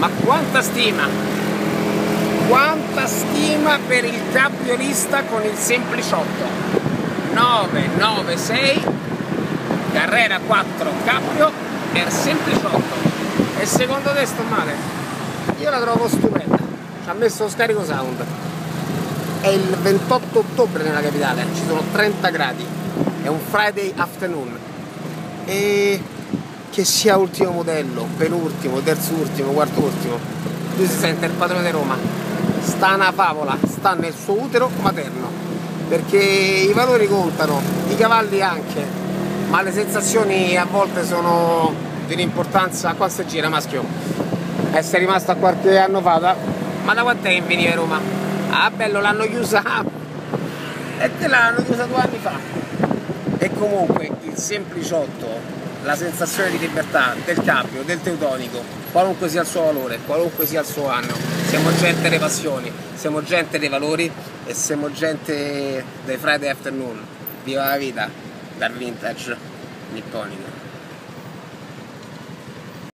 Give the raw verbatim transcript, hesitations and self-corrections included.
Ma quanta stima! Quanta stima per il campionista con il sempliciotto! nove nove sei Carrera quattro cappio per sempliciotto. E secondo te sto male? Io la trovo stupenda. Ci ha messo lo scarico sound. È il ventotto ottobre nella capitale, ci sono trenta gradi, è un Friday afternoon. E che sia ultimo modello, penultimo, terzo ultimo, quarto ultimo, lui si sente il padrone di Roma. Sta una favola, sta nel suo utero materno, perché i valori contano, i cavalli anche, ma le sensazioni a volte sono di un'importanza. Qua si gira maschio, essere rimasto a qualche anno fa, da... ma da quant'è che veniva Roma? Ah bello, l'hanno chiusa, e te l'hanno chiusa due anni fa. E comunque il sempliciotto, la sensazione di libertà del cappio, del teutonico, qualunque sia il suo valore, qualunque sia il suo anno, siamo gente delle passioni, siamo gente dei valori e siamo gente dei Friday afternoon. Viva la vita dal vintage nipponico.